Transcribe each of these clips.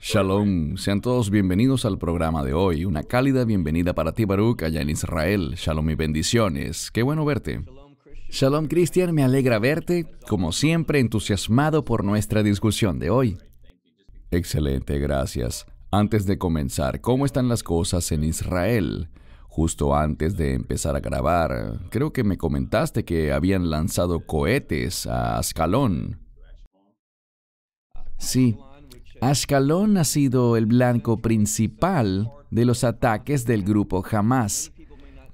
Shalom, sean todos bienvenidos al programa de hoy. Una cálida bienvenida para ti, Baruch, allá en Israel. Shalom y bendiciones. Qué bueno verte. Shalom, Christian, me alegra verte. Como siempre, entusiasmado por nuestra discusión de hoy. Excelente, gracias. Antes de comenzar, ¿cómo están las cosas en Israel? Justo antes de empezar a grabar, creo que me comentaste que habían lanzado cohetes a Ascalón. Sí, Ascalón ha sido el blanco principal de los ataques del grupo Hamas.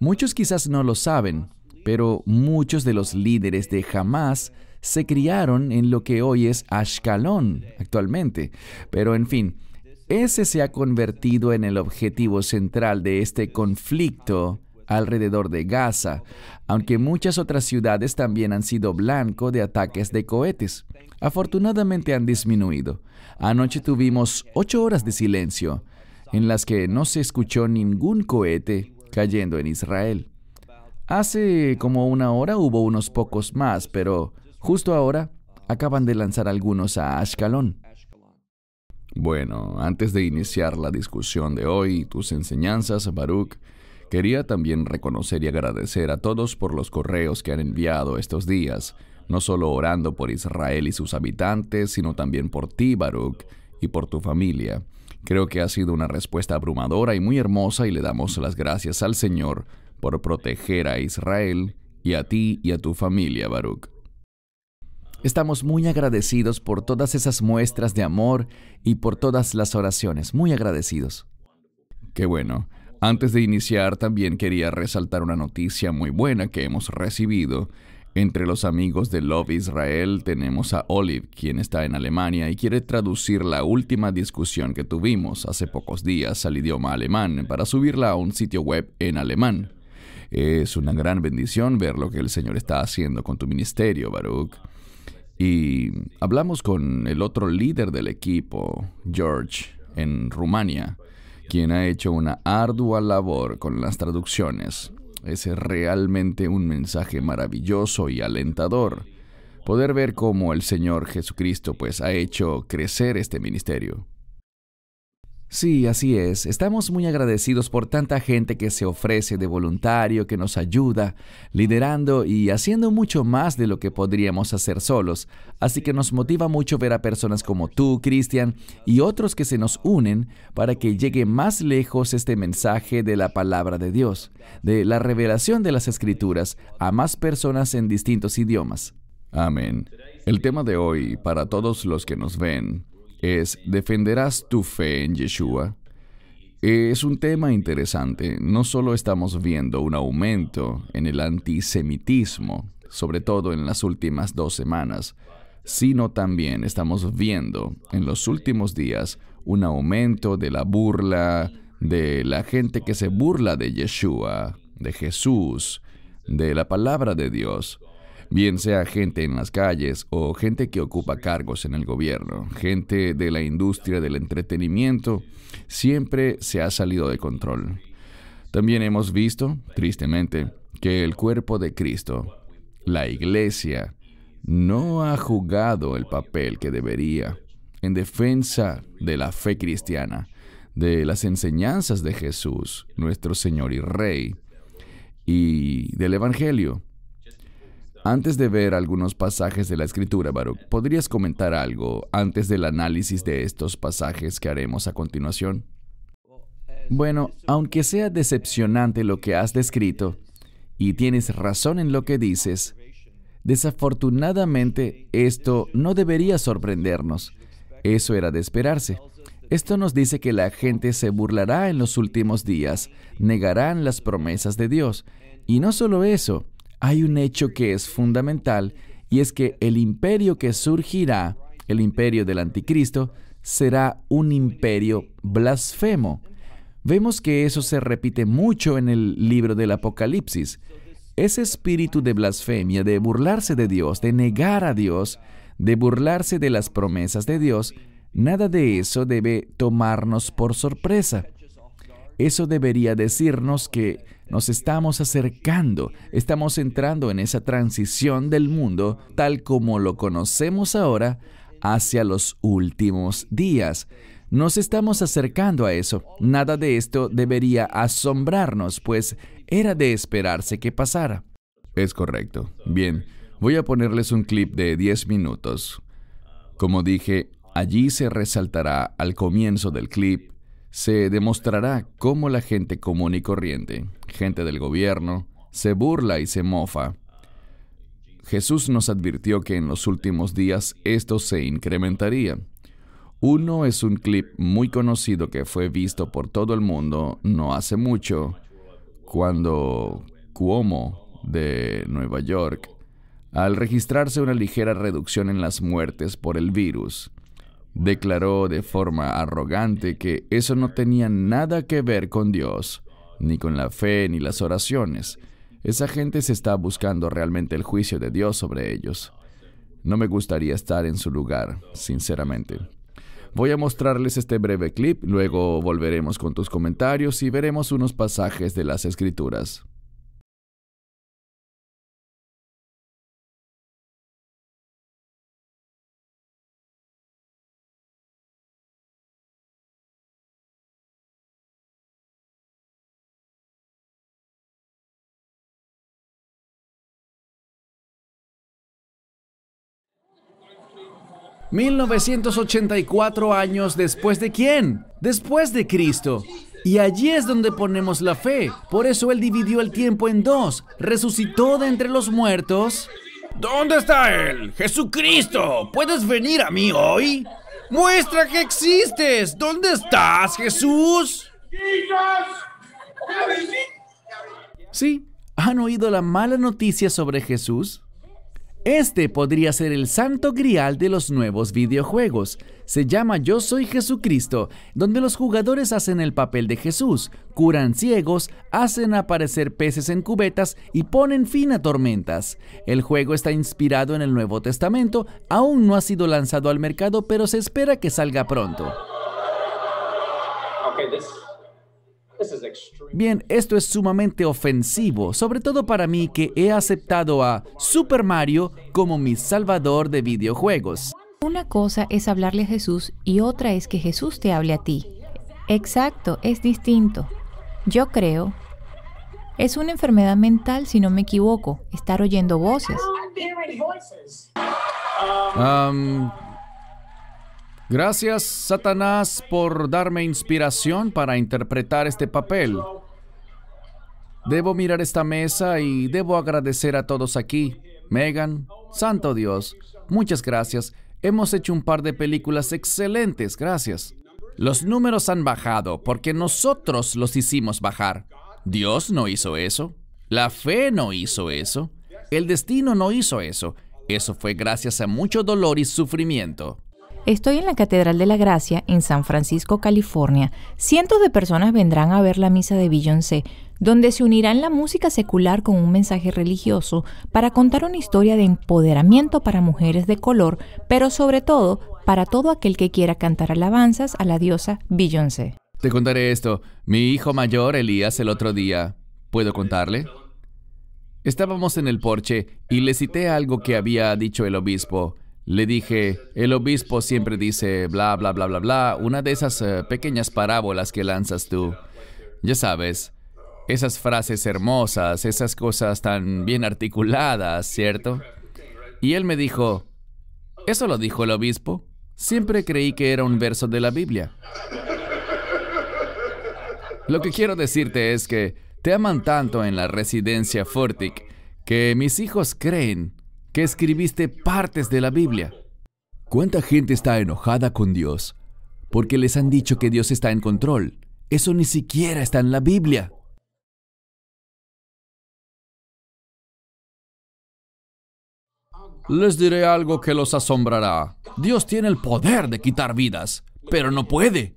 Muchos quizás no lo saben, pero muchos de los líderes de Hamas se criaron en lo que hoy es Ascalón actualmente. Pero en fin, ese se ha convertido en el objetivo central de este conflicto alrededor de Gaza, aunque muchas otras ciudades también han sido blanco de ataques de cohetes. Afortunadamente han disminuido. Anoche tuvimos 8 horas de silencio, en las que no se escuchó ningún cohete cayendo en Israel. Hace como una hora hubo unos pocos más, pero justo ahora acaban de lanzar algunos a Ascalón. Bueno, antes de iniciar la discusión de hoy y tus enseñanzas, Baruch, quería también reconocer y agradecer a todos por los correos que han enviado estos días, no solo orando por Israel y sus habitantes, sino también por ti, Baruch, y por tu familia. Creo que ha sido una respuesta abrumadora y muy hermosa, y le damos las gracias al Señor por proteger a Israel y a ti y a tu familia, Baruch. Estamos muy agradecidos por todas esas muestras de amor y por todas las oraciones. Muy agradecidos. Qué bueno. Antes de iniciar, también quería resaltar una noticia muy buena que hemos recibido. Entre los amigos de Love Israel tenemos a Olive, quien está en Alemania y quiere traducir la última discusión que tuvimos hace pocos días al idioma alemán para subirla a un sitio web en alemán. Es una gran bendición ver lo que el Señor está haciendo con tu ministerio, Baruch. Y hablamos con el otro líder del equipo, George, en Rumania, quien ha hecho una ardua labor con las traducciones. Es realmente un mensaje maravilloso y alentador, poder ver cómo el Señor Jesucristo pues ha hecho crecer este ministerio. Sí, así es. Estamos muy agradecidos por tanta gente que se ofrece de voluntario, que nos ayuda, liderando y haciendo mucho más de lo que podríamos hacer solos. Así que nos motiva mucho ver a personas como tú, Christian, y otros que se nos unen para que llegue más lejos este mensaje de la palabra de Dios, de la revelación de las Escrituras a más personas en distintos idiomas. Amén. El tema de hoy, para todos los que nos ven, es ¿defenderás tu fe en Yeshua? Es un tema interesante. No solo estamos viendo un aumento en el antisemitismo, sobre todo en las últimas 2 semanas, sino también estamos viendo en los últimos días un aumento de la burla, de la gente que se burla de Yeshua, de Jesús, de la palabra de Dios. Bien sea gente en las calles o gente que ocupa cargos en el gobierno, gente de la industria del entretenimiento, siempre se ha salido de control. También hemos visto, tristemente, que el cuerpo de Cristo, la Iglesia, no ha jugado el papel que debería en defensa de la fe cristiana, de las enseñanzas de Jesús, nuestro Señor y Rey, y del Evangelio. Antes de ver algunos pasajes de la Escritura, Baruch, ¿podrías comentar algo antes del análisis de estos pasajes que haremos a continuación? Bueno, aunque sea decepcionante lo que has descrito, y tienes razón en lo que dices, desafortunadamente esto no debería sorprendernos. Eso era de esperarse. Esto nos dice que la gente se burlará en los últimos días, negarán las promesas de Dios. Y no solo eso, hay un hecho que es fundamental, y es que el imperio que surgirá, el imperio del anticristo, será un imperio blasfemo. Vemos que eso se repite mucho en el libro del Apocalipsis. Ese espíritu de blasfemia, de burlarse de Dios, de negar a Dios, de burlarse de las promesas de Dios, nada de eso debe tomarnos por sorpresa. Eso debería decirnos que nos estamos acercando, estamos entrando en esa transición del mundo, tal como lo conocemos ahora, hacia los últimos días. Nos estamos acercando a eso. Nada de esto debería asombrarnos, pues era de esperarse que pasara. Es correcto. Bien, voy a ponerles un clip de 10 minutos. Como dije, allí se resaltará al comienzo del clip, se demostrará cómo la gente común y corriente, gente del gobierno, se burla y se mofa. Jesús nos advirtió que en los últimos días esto se incrementaría. Uno es un clip muy conocido que fue visto por todo el mundo no hace mucho, cuando Cuomo de Nueva York, al registrarse una ligera reducción en las muertes por el virus, declaró de forma arrogante que eso no tenía nada que ver con Dios, ni con la fe ni las oraciones. Esa gente se está buscando realmente el juicio de Dios sobre ellos. No me gustaría estar en su lugar, sinceramente. Voy a mostrarles este breve clip, luego volveremos con tus comentarios y veremos unos pasajes de las Escrituras.1984 años después de ¿quién? Después de Cristo. Y allí es donde ponemos la fe. Por eso Él dividió el tiempo en dos. Resucitó de entre los muertos. ¿Dónde está Él? ¡Jesucristo! ¿Puedes venir a mí hoy? ¡Muestra que existes! ¿Dónde estás, Jesús? Sí, ¿han oído la mala noticia sobre Jesús? Este podría ser el santo grial de los nuevos videojuegos. Se llama Yo Soy Jesucristo, donde los jugadores hacen el papel de Jesús, curan ciegos, hacen aparecer peces en cubetas y ponen fin a tormentas. El juego está inspirado en el Nuevo Testamento, aún no ha sido lanzado al mercado, pero se espera que salga pronto. Okay, bien, esto es sumamente ofensivo, sobre todo para mí que he aceptado a Super Mario como mi salvador de videojuegos. Una cosa es hablarle a Jesús y otra es que Jesús te hable a ti. Exacto, es distinto. Yo creo. Es una enfermedad mental, si no me equivoco, estar oyendo voces. Gracias, Satanás, por darme inspiración para interpretar este papel. Debo mirar esta mesa y debo agradecer a todos aquí. Megan, santo Dios, muchas gracias. Hemos hecho un par de películas excelentes, gracias. Los números han bajado porque nosotros los hicimos bajar. Dios no hizo eso. La fe no hizo eso. El destino no hizo eso. Eso fue gracias a mucho dolor y sufrimiento. Estoy en la Catedral de la Gracia, en San Francisco, California. Cientos de personas vendrán a ver la misa de Beyoncé, donde se unirán la música secular con un mensaje religioso para contar una historia de empoderamiento para mujeres de color, pero sobre todo, para todo aquel que quiera cantar alabanzas a la diosa Beyoncé. Te contaré esto. Mi hijo mayor, Elías, el otro día, ¿puedo contarle? Estábamos en el porche y le cité algo que había dicho el obispo. Le dije, el obispo siempre dice bla, bla, bla, bla, bla, una de esas pequeñas parábolas que lanzas tú. Ya sabes, esas frases hermosas, esas cosas tan bien articuladas, ¿cierto? Y él me dijo, ¿eso lo dijo el obispo? Siempre creí que era un verso de la Biblia. Lo que quiero decirte es que te aman tanto en la residencia Furtick que mis hijos creen que escribiste partes de la Biblia. ¿Cuánta gente está enojada con Dios? Porque les han dicho que Dios está en control. Eso ni siquiera está en la Biblia. Les diré algo que los asombrará. Dios tiene el poder de quitar vidas, pero no puede.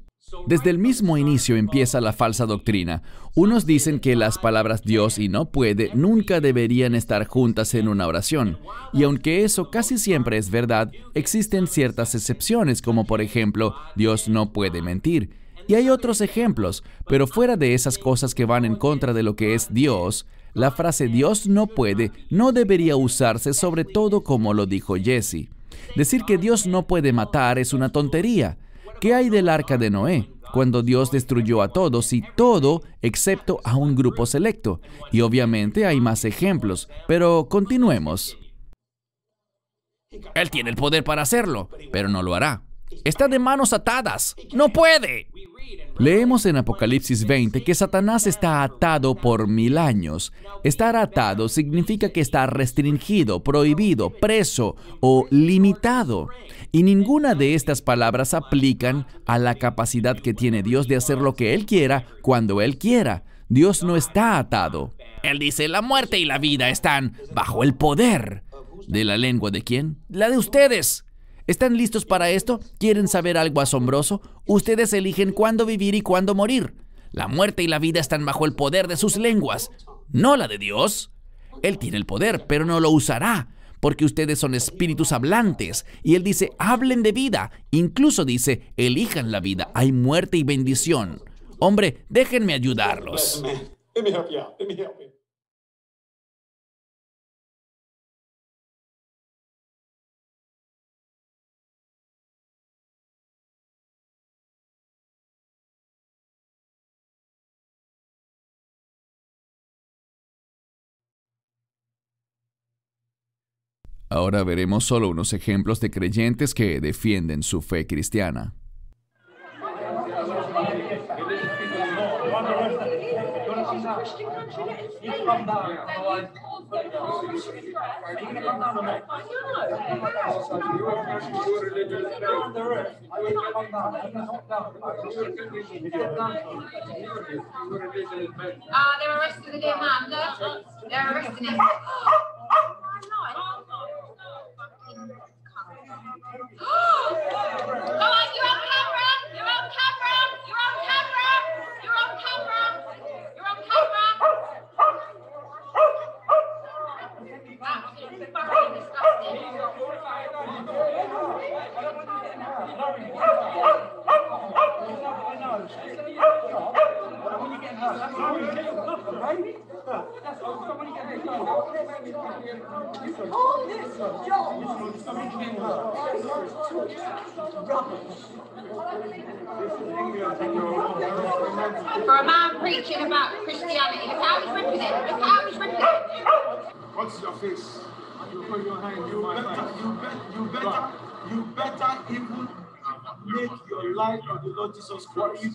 Desde el mismo inicio empieza la falsa doctrina. Unos dicen que las palabras Dios y no puede nunca deberían estar juntas en una oración. Y aunque eso casi siempre es verdad, existen ciertas excepciones, como por ejemplo, Dios no puede mentir. Y hay otros ejemplos, pero fuera de esas cosas que van en contra de lo que es Dios, la frase Dios no puede no debería usarse, sobre todo como lo dijo Jesse. Decir que Dios no puede matar es una tontería. ¿Qué hay del arca de Noé, cuando Dios destruyó a todos y todo excepto a un grupo selecto? Y obviamente hay más ejemplos, pero continuemos. Él tiene el poder para hacerlo, pero no lo hará. Está de manos atadas. ¡No puede! Leemos en Apocalipsis 20 que Satanás está atado por 1000 años. Estar atado significa que está restringido, prohibido, preso o limitado. Y ninguna de estas palabras aplican a la capacidad que tiene Dios de hacer lo que Él quiera, cuando Él quiera. Dios no está atado. Él dice, la muerte y la vida están bajo el poder. ¿De la lengua de quién? La de ustedes. ¿Están listos para esto? ¿Quieren saber algo asombroso? Ustedes eligen cuándo vivir y cuándo morir. La muerte y la vida están bajo el poder de sus lenguas, no la de Dios. Él tiene el poder, pero no lo usará, porque ustedes son espíritus hablantes. Y Él dice, hablen de vida. Incluso dice, elijan la vida. Hay muerte y bendición. Hombre, déjenme ayudarlos. Ahora veremos solo unos ejemplos de creyentes que defienden su fe cristiana. For a man preaching about Christianity, look how he's ripping it, look how he's ripping it. What's your face? You put your hand in my face. You better even make your life of the Lord Jesus Christ. What you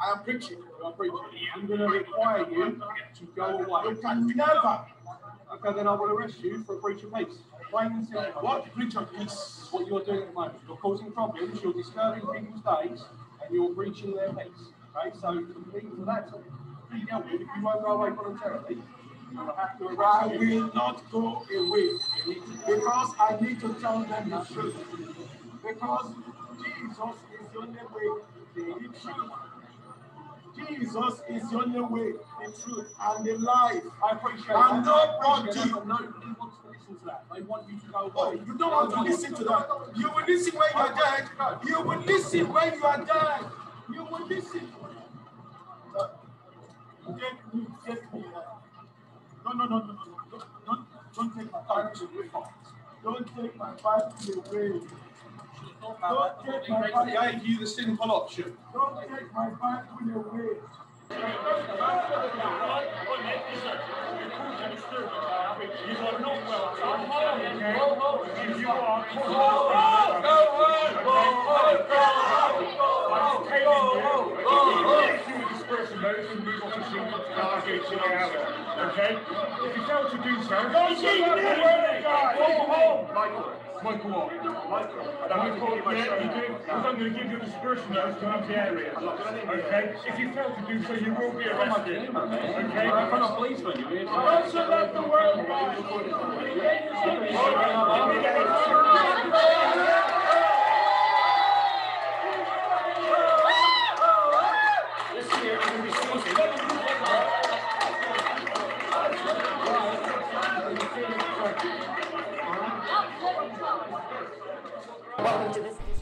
I am preaching. You are preaching. I'm going to require you to go away. You can never. Okay, then I will arrest you for a breach of peace. What breach of peace is what you're doing at the moment? You're causing problems, you're disturbing people's days, and you're breaching their peace. Right? So, for that to be dealt with, if you won't go away voluntarily, you're going to have to arrest you. I will not go away because I need to tell them the truth. Because Jesus is the only way, the truth. Jesus is the only way, the truth, and the life. I appreciate that. I'm not brought to you. Nobody wants to listen to that. They want you to go away. Oh, you don't want to listen to that. You will listen when you are dead. You will listen when you are dead. You will listen. Take me. No. Don't take my Bible away. Don't take my Bible away. I gave you the simple option. Don't take my Bible away. Okay? If you fail to do so, I'm going to give you a dispersion notice to empty areas. Okay? If you fail to do so, you will be arrested. Okay? I'm not a policeman, you mean? Don't let the world go.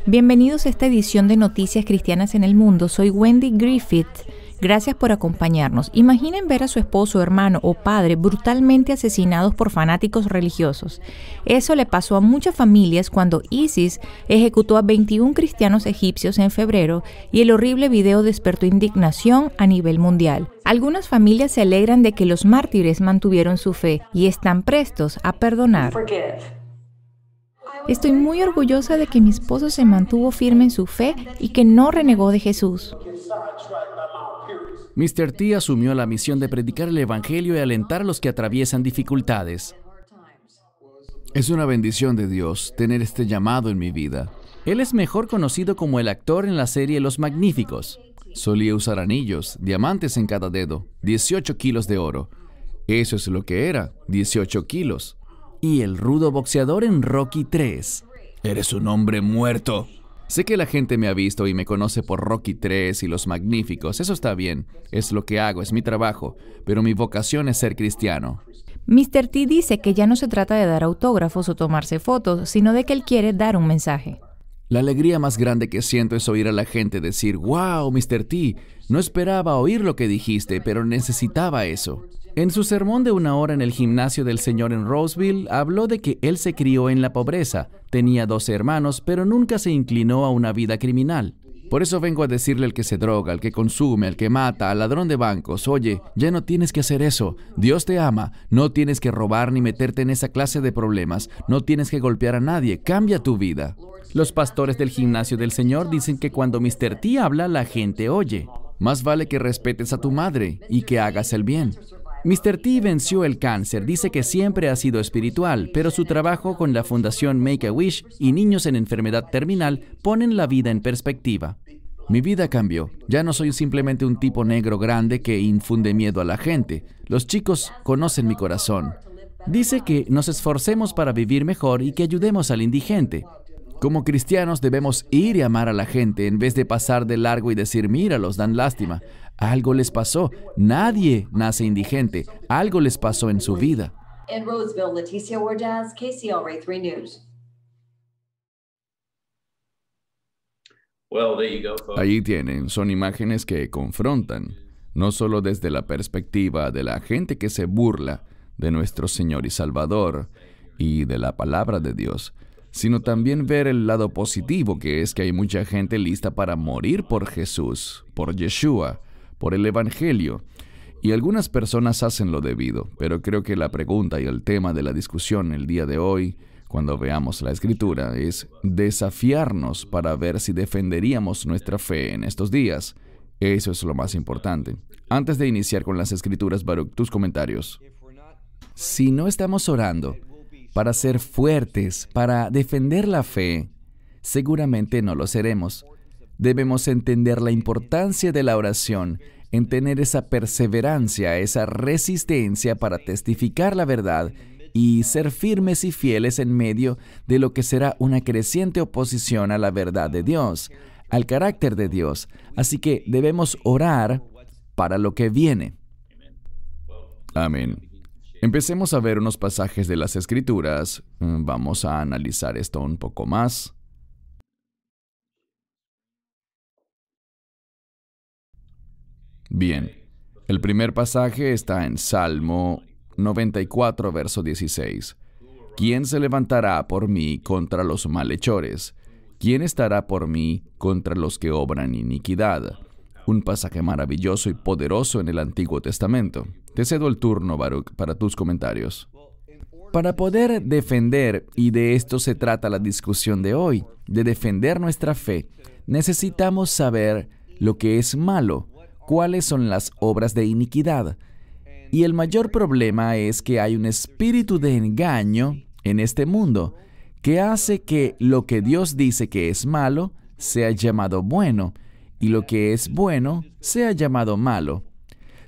Bienvenidos a esta edición de Noticias Cristianas en el Mundo. Soy Wendy Griffith. Gracias por acompañarnos. Imaginen ver a su esposo, hermano o padre brutalmente asesinados por fanáticos religiosos. Eso le pasó a muchas familias cuando ISIS ejecutó a 21 cristianos egipcios en febrero y el horrible video despertó indignación a nivel mundial. Algunas familias se alegran de que los mártires mantuvieron su fe y están prestos a perdonar. Estoy muy orgullosa de que mi esposo se mantuvo firme en su fe y que no renegó de Jesús. Mr. T asumió la misión de predicar el Evangelio y alentar a los que atraviesan dificultades. Es una bendición de Dios tener este llamado en mi vida. Él es mejor conocido como el actor en la serie Los Magníficos. Solía usar anillos, diamantes en cada dedo, 18 kilos de oro. Eso es lo que era, 18 kilos. Y el rudo boxeador en Rocky III. Eres un hombre muerto. Sé que la gente me ha visto y me conoce por Rocky III y Los Magníficos. Eso está bien. Es lo que hago, es mi trabajo. Pero mi vocación es ser cristiano. Mr. T dice que ya no se trata de dar autógrafos o tomarse fotos, sino de que él quiere dar un mensaje. La alegría más grande que siento es oír a la gente decir, ¡wow, Mr. T! No esperaba oír lo que dijiste, pero necesitaba eso. En su sermón de 1 hora en el gimnasio del Señor en Roseville, habló de que él se crió en la pobreza, tenía 12 hermanos, pero nunca se inclinó a una vida criminal. Por eso vengo a decirle al que se droga, al que consume, al que mata, al ladrón de bancos, oye, ya no tienes que hacer eso, Dios te ama, no tienes que robar ni meterte en esa clase de problemas, no tienes que golpear a nadie, cambia tu vida. Los pastores del gimnasio del Señor dicen que cuando Mr. T habla, la gente oye. Más vale que respetes a tu madre y que hagas el bien. Mr. T venció el cáncer, dice que siempre ha sido espiritual, pero su trabajo con la Fundación Make-A-Wish y niños en enfermedad terminal ponen la vida en perspectiva. Mi vida cambió. Ya no soy simplemente un tipo negro grande que infunde miedo a la gente. Los chicos conocen mi corazón. Dice que nos esforcemos para vivir mejor y que ayudemos al indigente. Como cristianos debemos ir y amar a la gente en vez de pasar de largo y decir, mira, los dan lástima. Algo les pasó. Nadie nace indigente. Algo les pasó en su vida. En Roseville, Leticia Ordaz, KCLR 3 News. Allí tienen. Son imágenes que confrontan, no solo desde la perspectiva de la gente que se burla de nuestro Señor y Salvador y de la palabra de Dios, sino también ver el lado positivo, que es que hay mucha gente lista para morir por Jesús, por Yeshua, por el Evangelio. Y algunas personas hacen lo debido, pero creo que la pregunta y el tema de la discusión el día de hoy, cuando veamos la Escritura, es desafiarnos para ver si defenderíamos nuestra fe en estos días. Eso es lo más importante. Antes de iniciar con las Escrituras, Baruch, tus comentarios. Si no estamos orando para ser fuertes, para defender la fe, seguramente no lo seremos. Debemos entender la importancia de la oración, en tener esa perseverancia, esa resistencia para testificar la verdad y ser firmes y fieles en medio de lo que será una creciente oposición a la verdad de Dios, al carácter de Dios. Así que debemos orar para lo que viene. Amén. Empecemos a ver unos pasajes de las Escrituras. Vamos a analizar esto un poco más. Bien, el primer pasaje está en Salmo 94, verso 16. ¿Quién se levantará por mí contra los malhechores? ¿Quién estará por mí contra los que obran iniquidad? Un pasaje maravilloso y poderoso en el Antiguo Testamento. Te cedo el turno, Baruch, para tus comentarios. Para poder defender, y de esto se trata la discusión de hoy, de defender nuestra fe, necesitamos saber lo que es malo, cuáles son las obras de iniquidad. Y el mayor problema es que hay un espíritu de engaño en este mundo que hace que lo que Dios dice que es malo sea llamado bueno, y lo que es bueno sea llamado malo.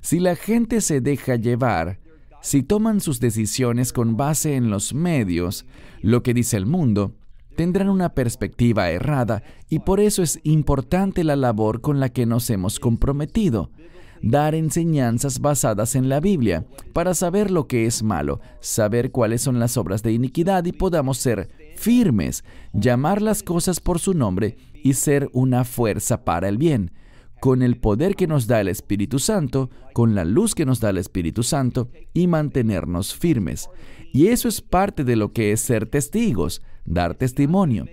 Si la gente se deja llevar, si toman sus decisiones con base en los medios, lo que dice el mundo, tendrán una perspectiva errada, y por eso es importante la labor con la que nos hemos comprometido, dar enseñanzas basadas en la Biblia, para saber lo que es malo, saber cuáles son las obras de iniquidad y podamos ser firmes, llamar las cosas por su nombre y ser una fuerza para el bien. con el poder que nos da el Espíritu Santo, con la luz que nos da el Espíritu Santo, y mantenernos firmes. Y eso es parte de lo que es ser testigos, dar testimonio.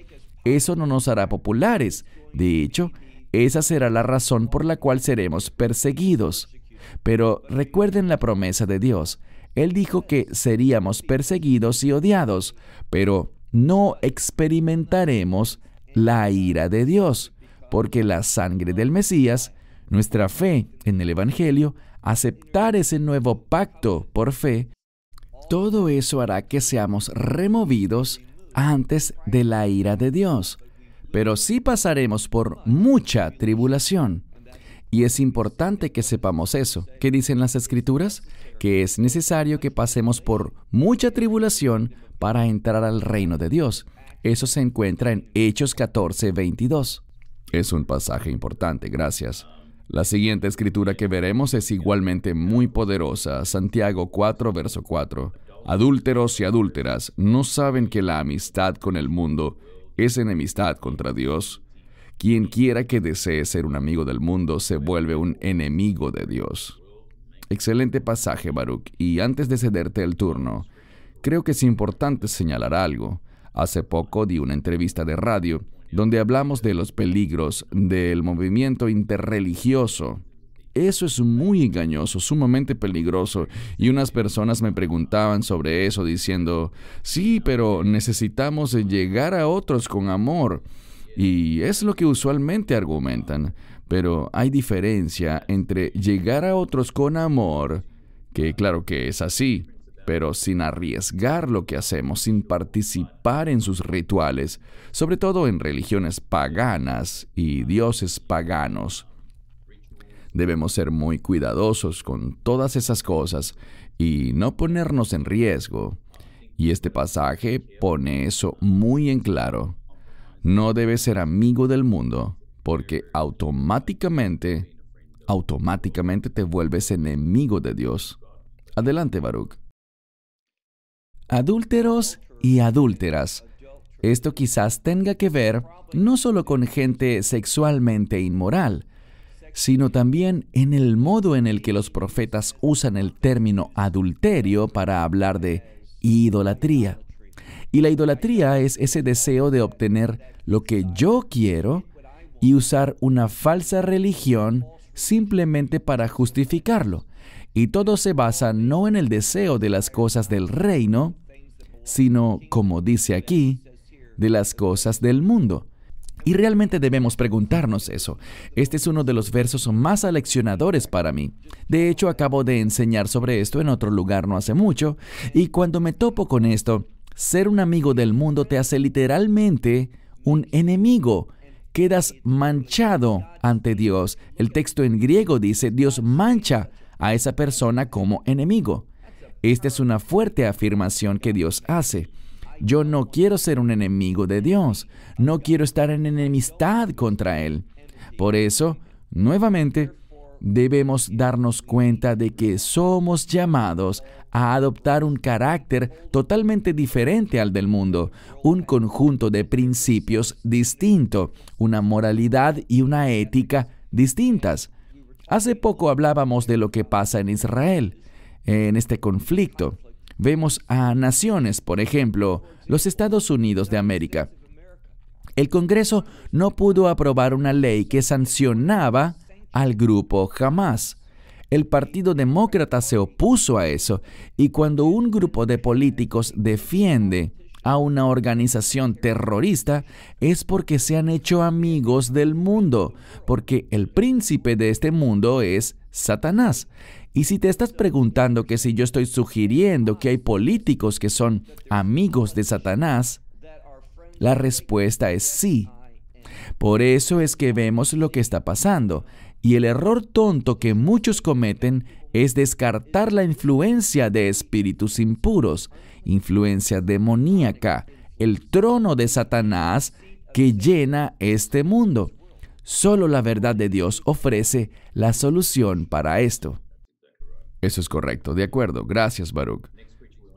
Eso no nos hará populares. De hecho, esa será la razón por la cual seremos perseguidos. Pero recuerden la promesa de Dios. Él dijo que seríamos perseguidos y odiados, pero no experimentaremos la ira de Dios, porque la sangre del Mesías, nuestra fe en el Evangelio, aceptar ese nuevo pacto por fe, todo eso hará que seamos removidos antes de la ira de Dios. Pero sí pasaremos por mucha tribulación. Y es importante que sepamos eso. ¿Qué dicen las Escrituras? Que es necesario que pasemos por mucha tribulación para entrar al reino de Dios. Eso se encuentra en Hechos 14:22. Es un pasaje importante, gracias. La siguiente escritura que veremos es igualmente muy poderosa, Santiago 4, verso 4. Adúlteros y adúlteras, ¿no saben que la amistad con el mundo es enemistad contra Dios? Quien quiera que desee ser un amigo del mundo se vuelve un enemigo de Dios. Excelente pasaje, Baruch. Y antes de cederte el turno, creo que es importante señalar algo. Hace poco di una entrevista de radio donde hablamos de los peligros del movimiento interreligioso. Eso es muy engañoso, sumamente peligroso, y unas personas me preguntaban sobre eso diciendo, sí, pero necesitamos llegar a otros con amor, y es lo que usualmente argumentan, pero hay diferencia entre llegar a otros con amor, que claro que es así, pero sin arriesgar lo que hacemos, sin participar en sus rituales, sobre todo en religiones paganas y dioses paganos. Debemos ser muy cuidadosos con todas esas cosas y no ponernos en riesgo. Y este pasaje pone eso muy en claro. No debes ser amigo del mundo, porque automáticamente te vuelves enemigo de Dios. Adelante, Baruch. Adúlteros y adúlteras. Esto quizás tenga que ver no solo con gente sexualmente inmoral, sino también en el modo en el que los profetas usan el término adulterio para hablar de idolatría. Y la idolatría es ese deseo de obtener lo que yo quiero y usar una falsa religión simplemente para justificarlo. Y todo se basa no en el deseo de las cosas del reino, sino, como dice aquí, de las cosas del mundo. Y realmente debemos preguntarnos eso. Este es uno de los versos más aleccionadores para mí. De hecho, acabo de enseñar sobre esto en otro lugar no hace mucho, y cuando me topo con esto, ser un amigo del mundo te hace literalmente un enemigo. Quedas manchado ante Dios. El texto en griego dice, Dios mancha a esa persona como enemigo. Esta es una fuerte afirmación que Dios hace. Yo no quiero ser un enemigo de Dios. No quiero estar en enemistad contra Él. Por eso, nuevamente, debemos darnos cuenta de que somos llamados a adoptar un carácter totalmente diferente al del mundo, un conjunto de principios distinto, una moralidad y una ética distintas. Hace poco hablábamos de lo que pasa en Israel, en este conflicto. Vemos a naciones, por ejemplo, los Estados Unidos de América. El Congreso no pudo aprobar una ley que sancionaba al grupo Hamas. El Partido Demócrata se opuso a eso, y cuando un grupo de políticos defiende a una organización terrorista es porque se han hecho amigos del mundo, porque el príncipe de este mundo es Satanás. Y si te estás preguntando que si yo estoy sugiriendo que hay políticos que son amigos de Satanás, la respuesta es sí. Por eso es que vemos lo que está pasando, y el error tonto que muchos cometen es descartar la influencia de espíritus impuros, influencia demoníaca, el trono de Satanás que llena este mundo. Solo la verdad de Dios ofrece la solución para esto. Eso es correcto, de acuerdo. Gracias, Baruch.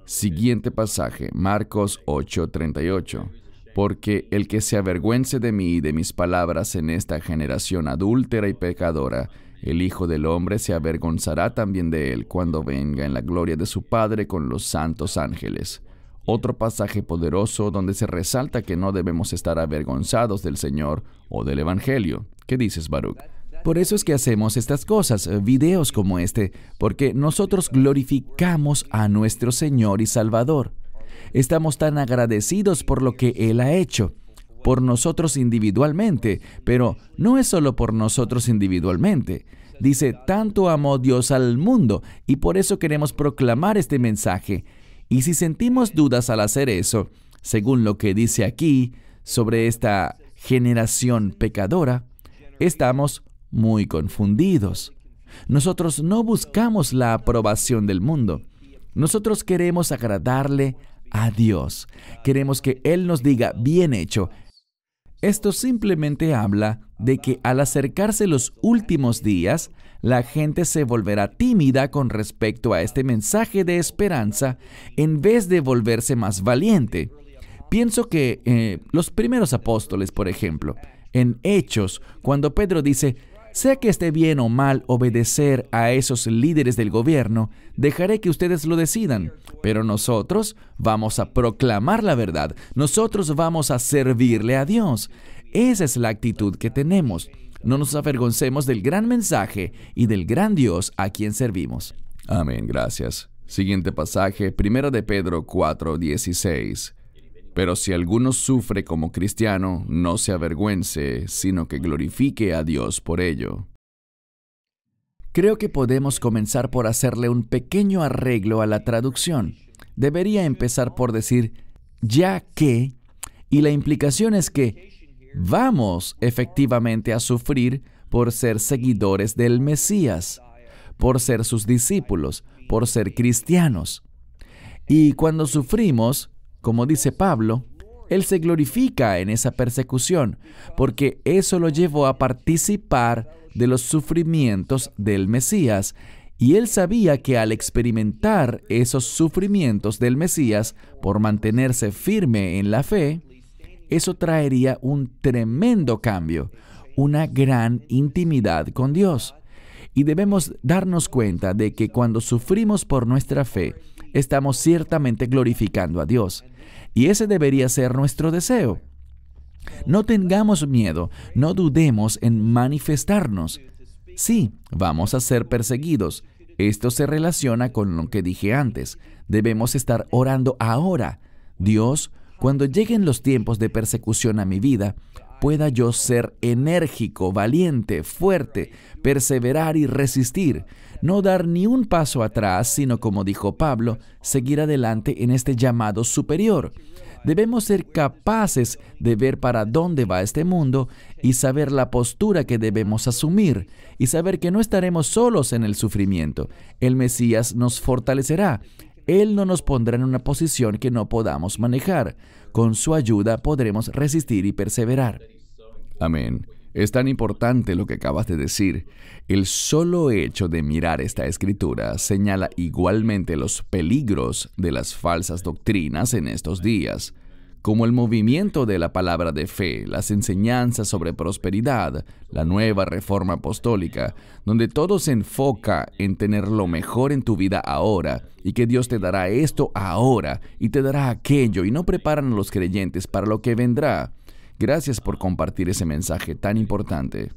Siguiente pasaje, Marcos 8:38. porque el que se avergüence de mí y de mis palabras en esta generación adúltera y pecadora, el Hijo del Hombre se avergonzará también de él cuando venga en la gloria de su Padre con los santos ángeles. Otro pasaje poderoso donde se resalta que no debemos estar avergonzados del Señor o del Evangelio. ¿Qué dices, Baruch? Por eso es que hacemos estas cosas, videos como este, porque nosotros glorificamos a nuestro Señor y Salvador. Estamos tan agradecidos por lo que Él ha hecho, por nosotros individualmente, pero no es solo por nosotros individualmente. Dice, tanto amó Dios al mundo, y por eso queremos proclamar este mensaje. Y si sentimos dudas al hacer eso, según lo que dice aquí sobre esta generación pecadora, estamos muy confundidos. Nosotros no buscamos la aprobación del mundo. Nosotros queremos agradarle a Dios. Queremos que Él nos diga, bien hecho. Esto simplemente habla de que al acercarse los últimos días, la gente se volverá tímida con respecto a este mensaje de esperanza en vez de volverse más valiente. Pienso que los primeros apóstoles, por ejemplo, en Hechos, cuando Pedro dice, sea que esté bien o mal obedecer a esos líderes del gobierno, dejaré que ustedes lo decidan. Pero nosotros vamos a proclamar la verdad. Nosotros vamos a servirle a Dios. Esa es la actitud que tenemos. No nos avergoncemos del gran mensaje y del gran Dios a quien servimos. Amén, gracias. Siguiente pasaje, 1 de Pedro 4:16. Pero si alguno sufre como cristiano, no se avergüence, sino que glorifique a Dios por ello. Creo que podemos comenzar por hacerle un pequeño arreglo a la traducción. Debería empezar por decir, ya que, y la implicación es que vamos efectivamente a sufrir por ser seguidores del Mesías, por ser sus discípulos, por ser cristianos. Y cuando sufrimos, como dice Pablo, él se glorifica en esa persecución, porque eso lo llevó a participar de los sufrimientos del Mesías, y él sabía que al experimentar esos sufrimientos del Mesías por mantenerse firme en la fe, eso traería un tremendo cambio, una gran intimidad con Dios. Y debemos darnos cuenta de que cuando sufrimos por nuestra fe, estamos ciertamente glorificando a Dios. Y ese debería ser nuestro deseo. No tengamos miedo, no dudemos en manifestarnos. Sí, vamos a ser perseguidos. Esto se relaciona con lo que dije antes. Debemos estar orando ahora. Dios, cuando lleguen los tiempos de persecución a mi vida, pueda yo ser enérgico, valiente, fuerte, perseverar y resistir. No dar ni un paso atrás, sino como dijo Pablo, seguir adelante en este llamado superior. Debemos ser capaces de ver para dónde va este mundo y saber la postura que debemos asumir y saber que no estaremos solos en el sufrimiento. El Mesías nos fortalecerá. Él no nos pondrá en una posición que no podamos manejar. Con su ayuda podremos resistir y perseverar. Amén. Es tan importante lo que acabas de decir. El solo hecho de mirar esta escritura señala igualmente los peligros de las falsas doctrinas en estos días, como el movimiento de la palabra de fe, las enseñanzas sobre prosperidad, la nueva reforma apostólica, donde todo se enfoca en tener lo mejor en tu vida ahora, y que Dios te dará esto ahora, y te dará aquello, y no preparan a los creyentes para lo que vendrá. Gracias por compartir ese mensaje tan importante.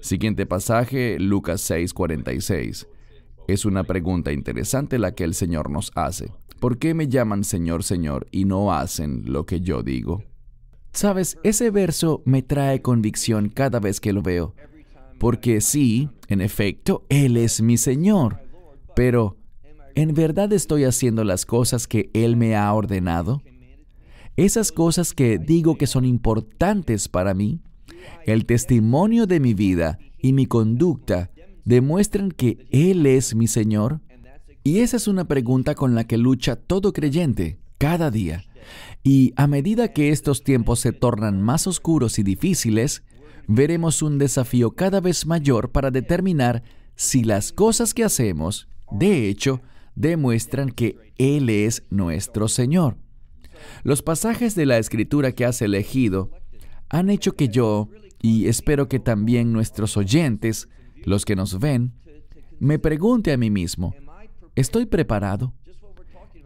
Siguiente pasaje, Lucas 6:46. Es una pregunta interesante la que el Señor nos hace. ¿Por qué me llaman Señor, Señor, y no hacen lo que yo digo? Sabes, ese verso me trae convicción cada vez que lo veo. Porque sí, en efecto, Él es mi Señor. Pero, ¿en verdad estoy haciendo las cosas que Él me ha ordenado? Esas cosas que digo que son importantes para mí, el testimonio de mi vida y mi conducta demuestran que Él es mi Señor. Y esa es una pregunta con la que lucha todo creyente, cada día. Y a medida que estos tiempos se tornan más oscuros y difíciles, veremos un desafío cada vez mayor para determinar si las cosas que hacemos, de hecho, demuestran que Él es nuestro Señor. Los pasajes de la Escritura que has elegido han hecho que yo, y espero que también nuestros oyentes, los que nos ven, me pregunte a mí mismo, ¿estoy preparado?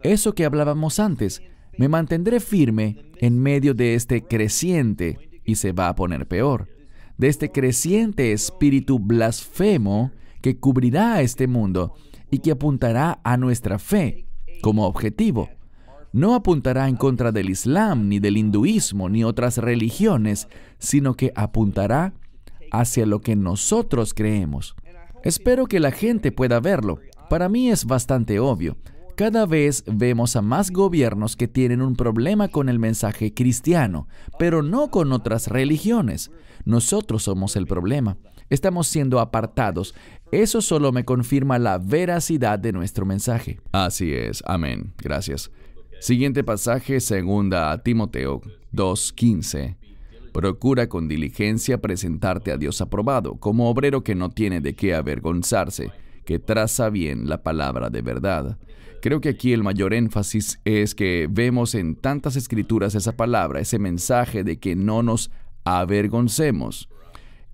Eso que hablábamos antes, me mantendré firme en medio de este creciente, y se va a poner peor, de este creciente espíritu blasfemo que cubrirá a este mundo y que apuntará a nuestra fe como objetivo. No apuntará en contra del Islam, ni del hinduismo, ni otras religiones, sino que apuntará hacia lo que nosotros creemos. Espero que la gente pueda verlo. Para mí es bastante obvio. Cada vez vemos a más gobiernos que tienen un problema con el mensaje cristiano, pero no con otras religiones. Nosotros somos el problema. Estamos siendo apartados. Eso solo me confirma la veracidad de nuestro mensaje. Así es. Amén. Gracias. Siguiente pasaje, 2 Timoteo 2:15. Procura con diligencia presentarte a Dios aprobado, como obrero que no tiene de qué avergonzarse, que traza bien la palabra de verdad. Creo que aquí el mayor énfasis es que vemos en tantas escrituras esa palabra, ese mensaje de que no nos avergoncemos.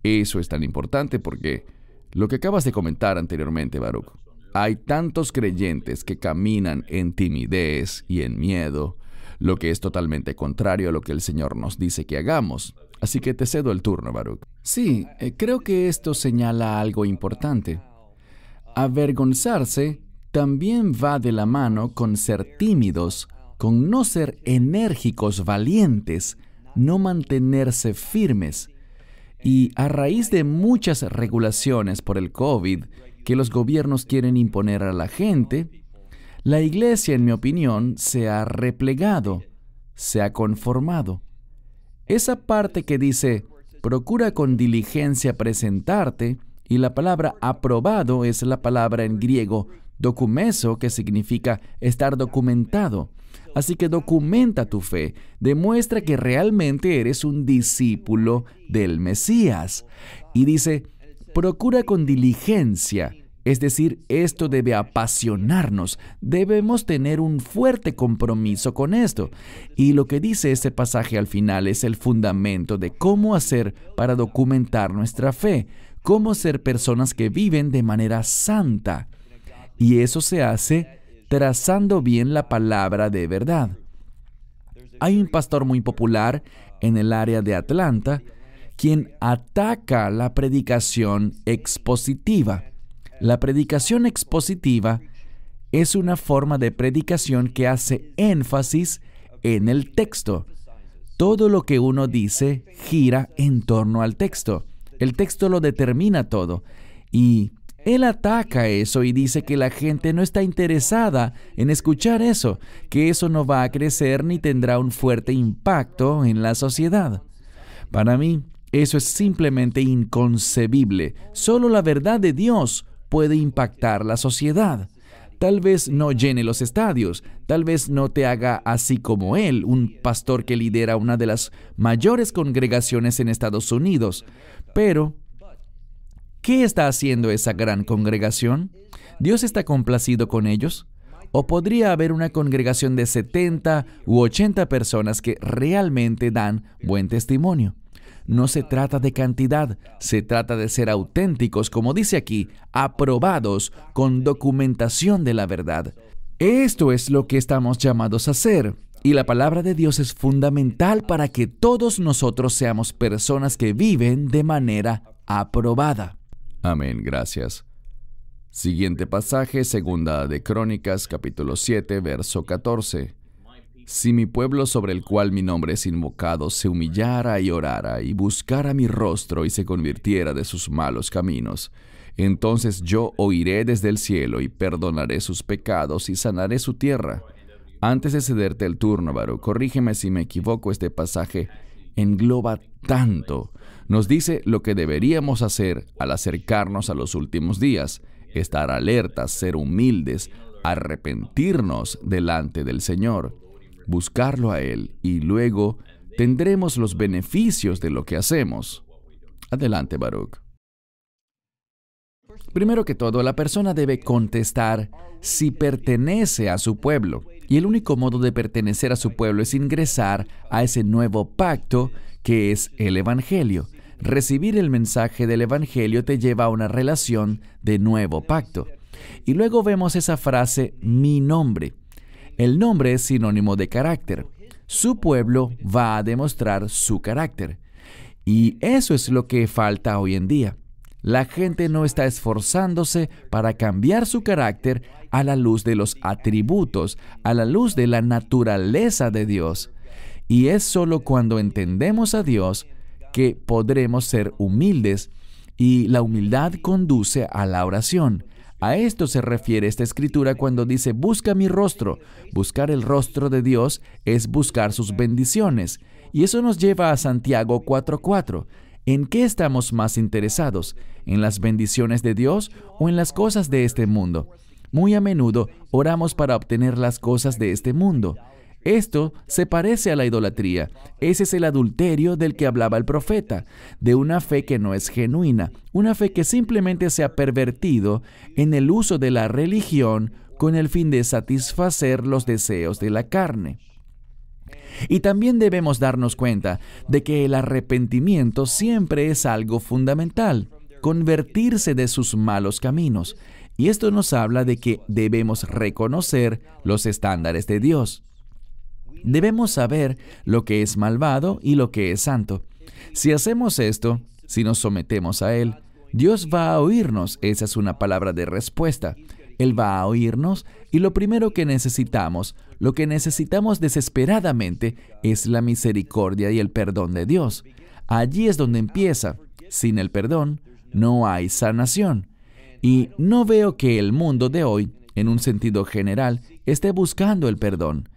Eso es tan importante porque lo que acabas de comentar anteriormente, Baruch, hay tantos creyentes que caminan en timidez y en miedo, lo que es totalmente contrario a lo que el Señor nos dice que hagamos. Así que te cedo el turno, Baruch. Sí, creo que esto señala algo importante. Avergonzarse también va de la mano con ser tímidos, con no ser enérgicos, valientes, no mantenerse firmes. Y a raíz de muchas regulaciones por el COVID que los gobiernos quieren imponer a la gente, la iglesia, en mi opinión, se ha replegado, se ha conformado. Esa parte que dice, procura con diligencia presentarte, y la palabra aprobado es la palabra en griego, documeso, que significa estar documentado. Así que documenta tu fe, demuestra que realmente eres un discípulo del Mesías. Y dice, procura con diligencia, es decir, esto debe apasionarnos, debemos tener un fuerte compromiso con esto. Y lo que dice este pasaje al final es el fundamento de cómo hacer para documentar nuestra fe, cómo ser personas que viven de manera santa. Y eso se hace trazando bien la palabra de verdad. Hay un pastor muy popular en el área de Atlanta quien ataca la predicación expositiva. La predicación expositiva es una forma de predicación que hace énfasis en el texto. Todo lo que uno dice gira en torno al texto. El texto lo determina todo. Y él ataca eso y dice que la gente no está interesada en escuchar eso, que eso no va a crecer ni tendrá un fuerte impacto en la sociedad. Para mí, eso es simplemente inconcebible. Solo la verdad de Dios puede impactar la sociedad. Tal vez no llene los estadios, tal vez no te haga así como él, un pastor que lidera una de las mayores congregaciones en Estados Unidos, pero ¿qué está haciendo esa gran congregación? ¿Dios está complacido con ellos? ¿O podría haber una congregación de 70 u 80 personas que realmente dan buen testimonio? No se trata de cantidad, se trata de ser auténticos, como dice aquí, aprobados con documentación de la verdad. Esto es lo que estamos llamados a hacer. Y la palabra de Dios es fundamental para que todos nosotros seamos personas que viven de manera aprobada. Amén, gracias. Siguiente pasaje, 2 de Crónicas, capítulo 7, verso 14. Si mi pueblo sobre el cual mi nombre es invocado se humillara y orara y buscara mi rostro y se convirtiera de sus malos caminos, entonces yo oiré desde el cielo y perdonaré sus pecados y sanaré su tierra. Antes de cederte el turno, Baruch, corrígeme si me equivoco, este pasaje engloba tanto. Nos dice lo que deberíamos hacer al acercarnos a los últimos días, estar alertas, ser humildes, arrepentirnos delante del Señor, buscarlo a Él y luego tendremos los beneficios de lo que hacemos. Adelante, Baruch. Primero que todo, la persona debe contestar si pertenece a su pueblo. Y el único modo de pertenecer a su pueblo es ingresar a ese nuevo pacto que es el Evangelio. Recibir el mensaje del Evangelio te lleva a una relación de nuevo pacto. Y luego vemos esa frase, mi nombre. El nombre es sinónimo de carácter. Su pueblo va a demostrar su carácter. Y eso es lo que falta hoy en día. La gente no está esforzándose para cambiar su carácter a la luz de los atributos, a la luz de la naturaleza de Dios. Y es solo cuando entendemos a Dios que podremos ser humildes, y la humildad conduce a la oración. A esto se refiere esta escritura cuando dice, busca mi rostro. Buscar el rostro de Dios es buscar sus bendiciones. Y eso nos lleva a Santiago 4:4. ¿En qué estamos más interesados? ¿En las bendiciones de Dios o en las cosas de este mundo? Muy a menudo oramos para obtener las cosas de este mundo. Esto se parece a la idolatría. Ese es el adulterio del que hablaba el profeta, de una fe que no es genuina, una fe que simplemente se ha pervertido en el uso de la religión con el fin de satisfacer los deseos de la carne. Y también debemos darnos cuenta de que el arrepentimiento siempre es algo fundamental, convertirse de sus malos caminos. Y esto nos habla de que debemos reconocer los estándares de Dios. Debemos saber lo que es malvado y lo que es santo. Si hacemos esto, si nos sometemos a Él, Dios va a oírnos. Esa es una palabra de respuesta. Él va a oírnos y lo primero que necesitamos, lo que necesitamos desesperadamente, es la misericordia y el perdón de Dios. Allí es donde empieza. Sin el perdón, no hay sanación. Y no veo que el mundo de hoy, en un sentido general, esté buscando el perdón.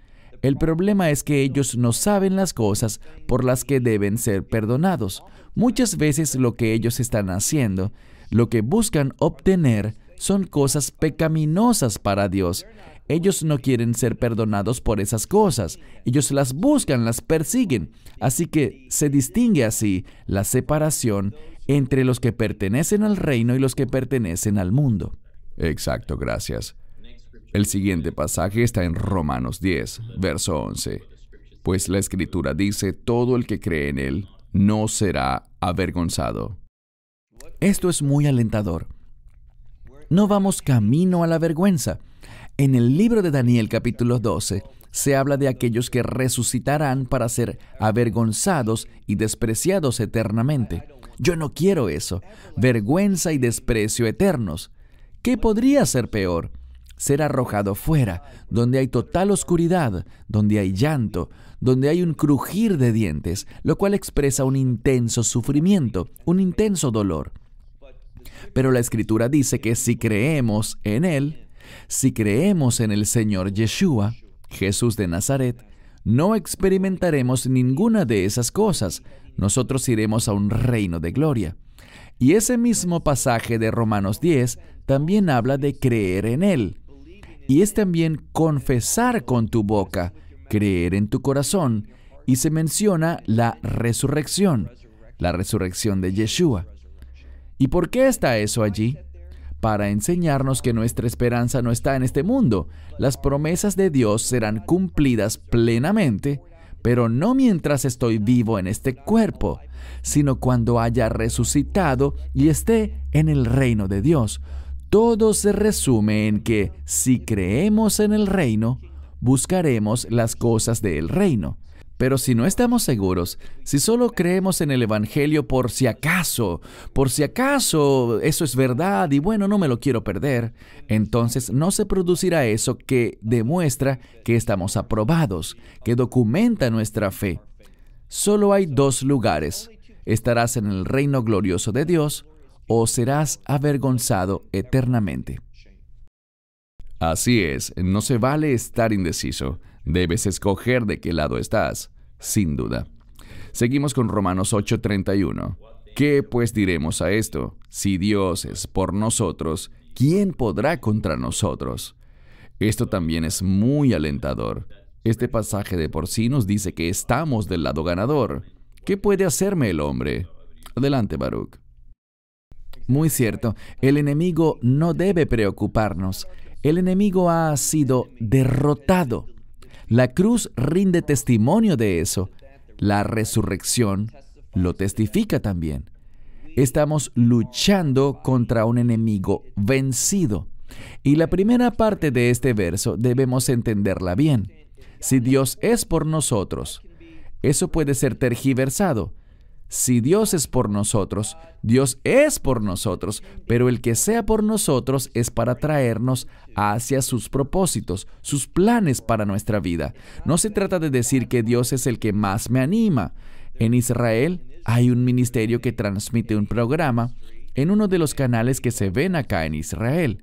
El problema es que ellos no saben las cosas por las que deben ser perdonados. Muchas veces lo que ellos están haciendo, lo que buscan obtener, son cosas pecaminosas para Dios. Ellos no quieren ser perdonados por esas cosas. Ellos las buscan, las persiguen. Así que se distingue así la separación entre los que pertenecen al reino y los que pertenecen al mundo. Exacto, gracias. El siguiente pasaje está en Romanos 10, verso 11. Pues la Escritura dice, todo el que cree en Él no será avergonzado. Esto es muy alentador. No vamos camino a la vergüenza. En el libro de Daniel, capítulo 12, se habla de aquellos que resucitarán para ser avergonzados y despreciados eternamente. Yo no quiero eso. Vergüenza y desprecio eternos. ¿Qué podría ser peor? Ser arrojado fuera, donde hay total oscuridad, donde hay llanto, donde hay un crujir de dientes, lo cual expresa un intenso sufrimiento, un intenso dolor. Pero la Escritura dice que si creemos en Él, si creemos en el Señor Yeshua, Jesús de Nazaret, no experimentaremos ninguna de esas cosas. Nosotros iremos a un reino de gloria. Y ese mismo pasaje de Romanos 10 también habla de creer en Él. Y es también confesar con tu boca, creer en tu corazón. Y se menciona la resurrección de Yeshua. ¿Y por qué está eso allí? Para enseñarnos que nuestra esperanza no está en este mundo. Las promesas de Dios serán cumplidas plenamente, pero no mientras estoy vivo en este cuerpo, sino cuando haya resucitado y esté en el reino de Dios. Todo se resume en que, si creemos en el reino, buscaremos las cosas del reino. Pero si no estamos seguros, si solo creemos en el Evangelio por si acaso eso es verdad y bueno, no me lo quiero perder, entonces no se producirá eso que demuestra que estamos aprobados, que documenta nuestra fe. Solo hay dos lugares. Estarás en el reino glorioso de Dios o serás avergonzado eternamente. Así es, no se vale estar indeciso. Debes escoger de qué lado estás, sin duda. Seguimos con Romanos 8:31. ¿Qué pues diremos a esto? Si Dios es por nosotros, ¿quién podrá contra nosotros? Esto también es muy alentador. Este pasaje de por sí nos dice que estamos del lado ganador. ¿Qué puede hacerme el hombre? Adelante, Baruch. Muy cierto, el enemigo no debe preocuparnos. El enemigo ha sido derrotado. La cruz rinde testimonio de eso. La resurrección lo testifica también. Estamos luchando contra un enemigo vencido. Y la primera parte de este verso debemos entenderla bien. Si Dios es por nosotros, eso puede ser tergiversado. Si Dios es por nosotros, Dios es por nosotros, pero el que sea por nosotros es para traernos hacia sus propósitos, sus planes para nuestra vida. No se trata de decir que Dios es el que más me anima. En Israel hay un ministerio que transmite un programa en uno de los canales que se ven acá en Israel.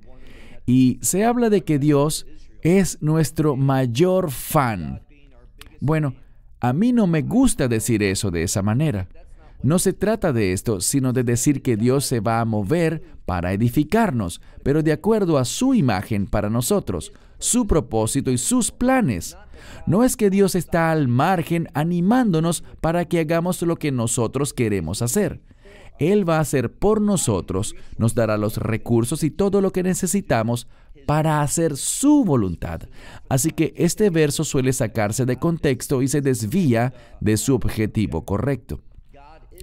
Y se habla de que Dios es nuestro mayor fan. Bueno, a mí no me gusta decir eso de esa manera. No se trata de esto, sino de decir que Dios se va a mover para edificarnos, pero de acuerdo a su imagen para nosotros, su propósito y sus planes. No es que Dios está al margen animándonos para que hagamos lo que nosotros queremos hacer. Él va a hacer por nosotros, nos dará los recursos y todo lo que necesitamos para hacer su voluntad. Así que este verso suele sacarse de contexto y se desvía de su objetivo correcto.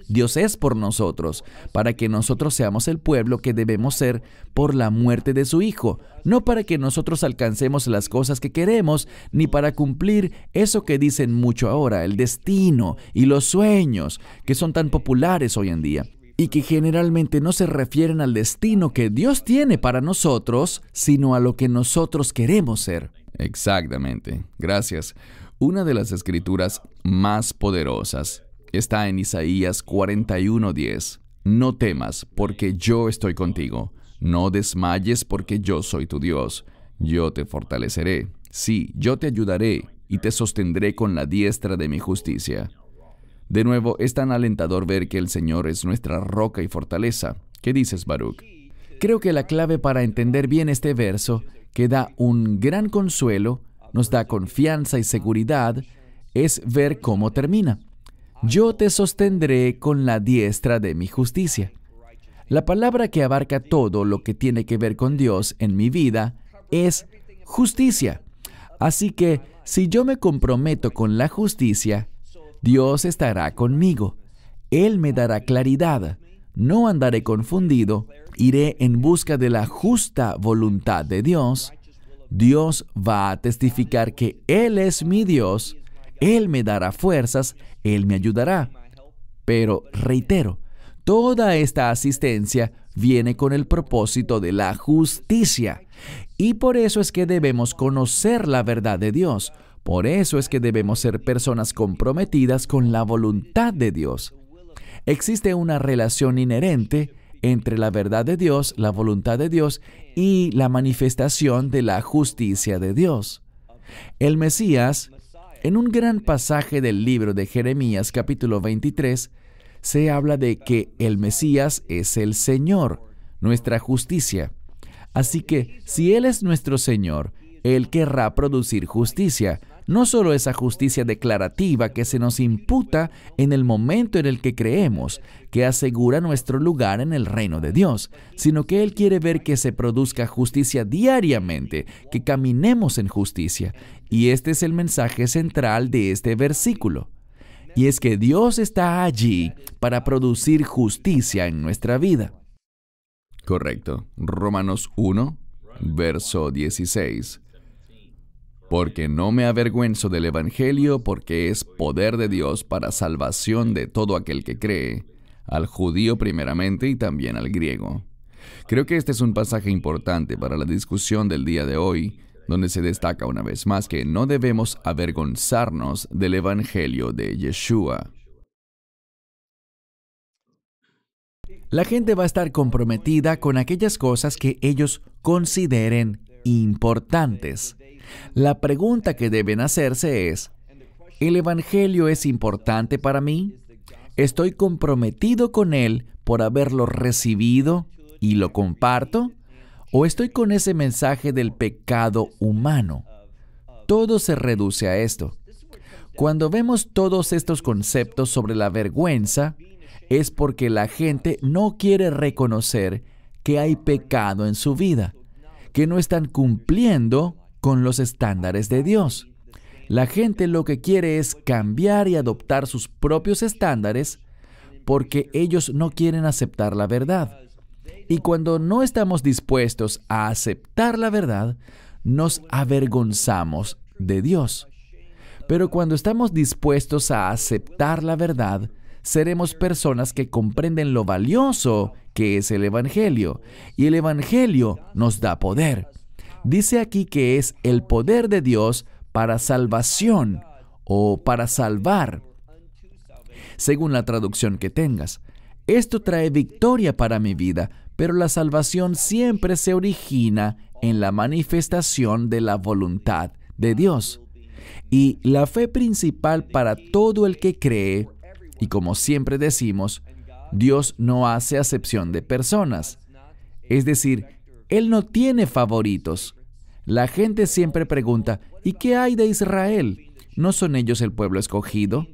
Dios es por nosotros, para que nosotros seamos el pueblo que debemos ser por la muerte de su Hijo, no para que nosotros alcancemos las cosas que queremos, ni para cumplir eso que dicen mucho ahora, el destino y los sueños, que son tan populares hoy en día, y que generalmente no se refieren al destino que Dios tiene para nosotros, sino a lo que nosotros queremos ser. Exactamente. Gracias. Una de las escrituras más poderosas está en Isaías 41:10. No temas, porque yo estoy contigo. No desmayes, porque yo soy tu Dios. Yo te fortaleceré. Sí, yo te ayudaré y te sostendré con la diestra de mi justicia. De nuevo, es tan alentador ver que el Señor es nuestra roca y fortaleza. ¿Qué dices, Baruch? Creo que la clave para entender bien este verso, que da un gran consuelo, nos da confianza y seguridad, es ver cómo termina. Yo te sostendré con la diestra de mi justicia. La palabra que abarca todo lo que tiene que ver con Dios en mi vida es justicia. Así que, si yo me comprometo con la justicia, Dios estará conmigo. Él me dará claridad. No andaré confundido. Iré en busca de la justa voluntad de Dios. Dios va a testificar que Él es mi Dios. Él me dará fuerzas. Él me ayudará. Pero, reitero, toda esta asistencia viene con el propósito de la justicia. Y por eso es que debemos conocer la verdad de Dios. Por eso es que debemos ser personas comprometidas con la voluntad de Dios. Existe una relación inherente entre la verdad de Dios, la voluntad de Dios y la manifestación de la justicia de Dios. El Mesías, en un gran pasaje del libro de Jeremías, capítulo 23, se habla de que el Mesías es el Señor, nuestra justicia. Así que, si Él es nuestro Señor, Él querrá producir justicia. No solo esa justicia declarativa que se nos imputa en el momento en el que creemos, que asegura nuestro lugar en el reino de Dios, sino que Él quiere ver que se produzca justicia diariamente, que caminemos en justicia. Y este es el mensaje central de este versículo. Y es que Dios está allí para producir justicia en nuestra vida. Correcto. Romanos 1, verso 16. Porque no me avergüenzo del Evangelio, porque es poder de Dios para salvación de todo aquel que cree, al judío primeramente y también al griego. Creo que este es un pasaje importante para la discusión del día de hoy, donde se destaca una vez más que no debemos avergonzarnos del Evangelio de Yeshua. La gente va a estar comprometida con aquellas cosas que ellos consideren importantes. La pregunta que deben hacerse es, ¿el Evangelio es importante para mí? ¿Estoy comprometido con él por haberlo recibido y lo comparto? ¿O estoy con ese mensaje del pecado humano? Todo se reduce a esto. Cuando vemos todos estos conceptos sobre la vergüenza, es porque la gente no quiere reconocer que hay pecado en su vida, que no están cumpliendo con los estándares de Dios. La gente lo que quiere es cambiar y adoptar sus propios estándares porque ellos no quieren aceptar la verdad. Y cuando no estamos dispuestos a aceptar la verdad, nos avergonzamos de Dios. Pero cuando estamos dispuestos a aceptar la verdad, seremos personas que comprenden lo valioso que es el Evangelio. Y el Evangelio nos da poder. Dice aquí que es el poder de Dios para salvación o para salvar, según la traducción que tengas. Esto trae victoria para mi vida, pero la salvación siempre se origina en la manifestación de la voluntad de Dios. Y la fe principal para todo el que cree, y como siempre decimos, Dios no hace acepción de personas. Es decir, Él no tiene favoritos. La gente siempre pregunta, ¿y qué hay de Israel? ¿No son ellos el pueblo escogido?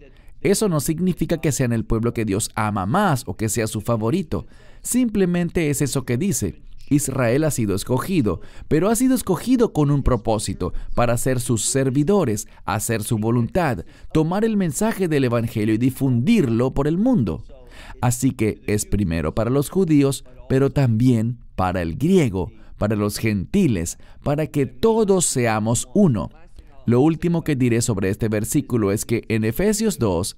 Eso no significa que sean el pueblo que Dios ama más o que sea su favorito. Simplemente es eso que dice. Israel ha sido escogido, pero ha sido escogido con un propósito, para ser sus servidores, hacer su voluntad, tomar el mensaje del Evangelio y difundirlo por el mundo. Así que es primero para los judíos, pero también para el griego, para los gentiles, para que todos seamos uno. Lo último que diré sobre este versículo es que en Efesios 2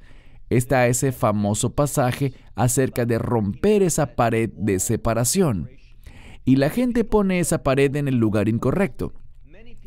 está ese famoso pasaje acerca de romper esa pared de separación. Y la gente pone esa pared en el lugar incorrecto.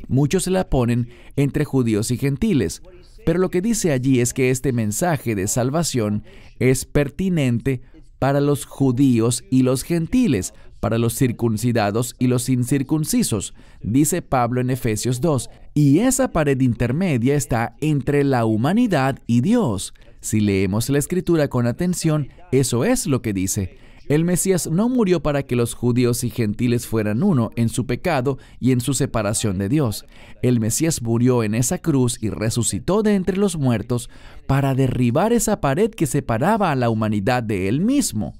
Muchos la ponen entre judíos y gentiles. Pero lo que dice allí es que este mensaje de salvación es pertinente para los judíos y los gentiles, para los circuncidados y los incircuncisos, dice Pablo en Efesios 2. Y esa pared intermedia está entre la humanidad y Dios. Si leemos la Escritura con atención, eso es lo que dice. El Mesías no murió para que los judíos y gentiles fueran uno en su pecado y en su separación de Dios. El Mesías murió en esa cruz y resucitó de entre los muertos para derribar esa pared que separaba a la humanidad de Él mismo.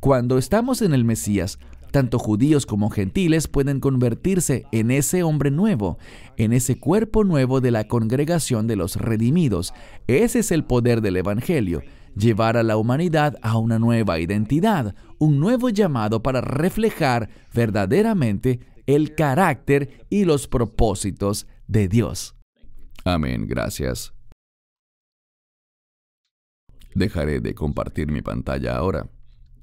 Cuando estamos en el Mesías, tanto judíos como gentiles pueden convertirse en ese hombre nuevo, en ese cuerpo nuevo de la congregación de los redimidos. Ese es el poder del Evangelio, llevar a la humanidad a una nueva identidad, un nuevo llamado para reflejar verdaderamente el carácter y los propósitos de Dios. Amén, gracias. Dejaré de compartir mi pantalla ahora.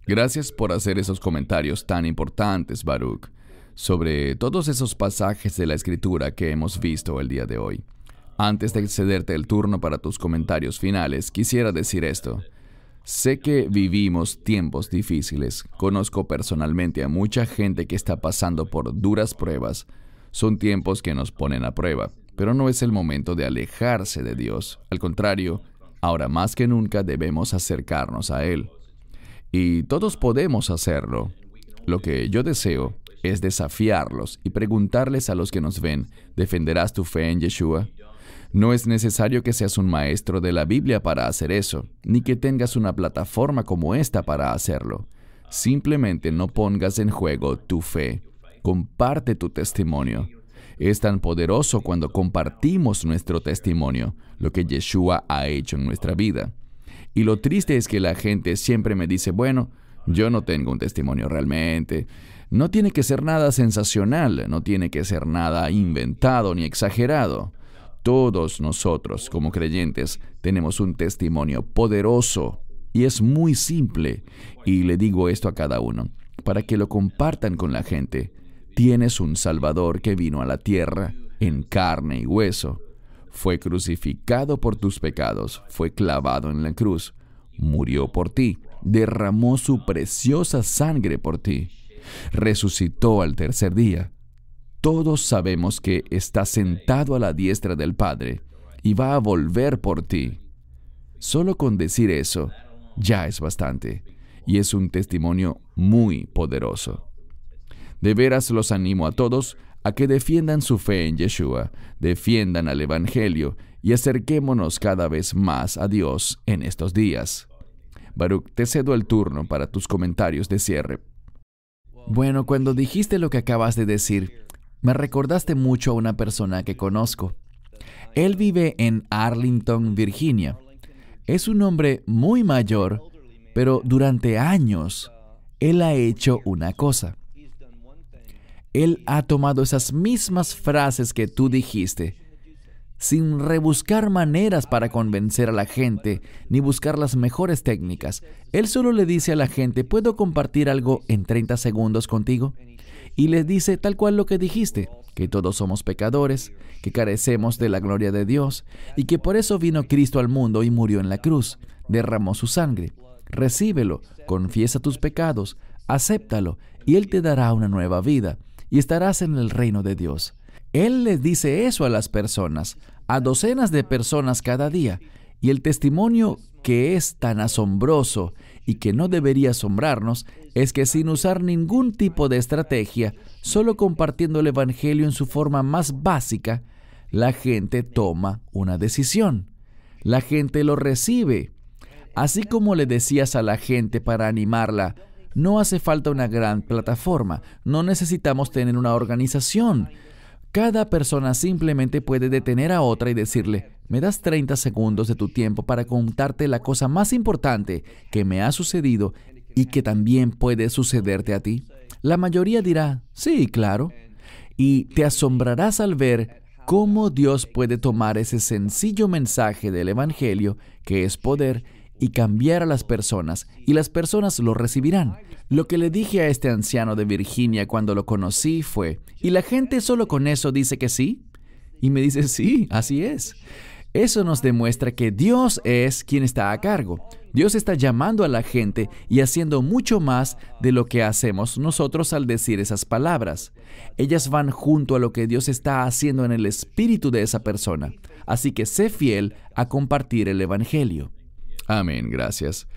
Gracias por hacer esos comentarios tan importantes, Baruch, sobre todos esos pasajes de la Escritura que hemos visto el día de hoy. Antes de cederte el turno para tus comentarios finales, quisiera decir esto. Sé que vivimos tiempos difíciles. Conozco personalmente a mucha gente que está pasando por duras pruebas. Son tiempos que nos ponen a prueba, pero no es el momento de alejarse de Dios. Al contrario, ahora más que nunca debemos acercarnos a Él. Y todos podemos hacerlo. Lo que yo deseo es desafiarlos y preguntarles a los que nos ven, ¿defenderás tu fe en Yeshua? No es necesario que seas un maestro de la Biblia para hacer eso, ni que tengas una plataforma como esta para hacerlo. Simplemente no pongas en juego tu fe. Comparte tu testimonio. Es tan poderoso cuando compartimos nuestro testimonio, lo que Yeshua ha hecho en nuestra vida. Y lo triste es que la gente siempre me dice, bueno, yo no tengo un testimonio realmente. No tiene que ser nada sensacional, no tiene que ser nada inventado ni exagerado. Todos nosotros, como creyentes, tenemos un testimonio poderoso y es muy simple. Y le digo esto a cada uno, para que lo compartan con la gente. Tienes un Salvador que vino a la tierra en carne y hueso. Fue crucificado por tus pecados, fue clavado en la cruz, murió por ti, derramó su preciosa sangre por ti, resucitó al tercer día. Todos sabemos que está sentado a la diestra del Padre y va a volver por ti. Solo con decir eso ya es bastante y es un testimonio muy poderoso. De veras los animo a todos a que defiendan su fe en Yeshua, defiendan al Evangelio y acerquémonos cada vez más a Dios en estos días. Baruch, te cedo el turno para tus comentarios de cierre. Bueno, cuando dijiste lo que acabas de decir, me recordaste mucho a una persona que conozco. Él vive en Arlington, Virginia. Es un hombre muy mayor, pero durante años, él ha hecho una cosa. Él ha tomado esas mismas frases que tú dijiste, sin rebuscar maneras para convencer a la gente, ni buscar las mejores técnicas. Él solo le dice a la gente, ¿puedo compartir algo en 30 segundos contigo? Y les dice tal cual lo que dijiste, que todos somos pecadores, que carecemos de la gloria de Dios, y que por eso vino Cristo al mundo y murió en la cruz, derramó su sangre. Recíbelo, confiesa tus pecados, acéptalo, y Él te dará una nueva vida, y estarás en el reino de Dios. Él les dice eso a las personas, a docenas de personas cada día, y el testimonio que es tan asombroso y que no debería asombrarnos es que sin usar ningún tipo de estrategia, solo compartiendo el Evangelio en su forma más básica, la gente toma una decisión. La gente lo recibe. Así como le decías a la gente para animarla, no hace falta una gran plataforma, no necesitamos tener una organización. Cada persona simplemente puede detener a otra y decirle, ¿me das 30 segundos de tu tiempo para contarte la cosa más importante que me ha sucedido y que también puede sucederte a ti? La mayoría dirá, sí, claro. Y te asombrarás al ver cómo Dios puede tomar ese sencillo mensaje del Evangelio, que es poder, y cambiar a las personas, y las personas lo recibirán. Lo que le dije a este anciano de Virginia cuando lo conocí fue, ¿y la gente solo con eso dice que sí? Y me dice, sí, así es. Eso nos demuestra que Dios es quien está a cargo. Dios está llamando a la gente y haciendo mucho más de lo que hacemos nosotros al decir esas palabras. Ellas van junto a lo que Dios está haciendo en el espíritu de esa persona. Así que sé fiel a compartir el Evangelio. Amén, gracias.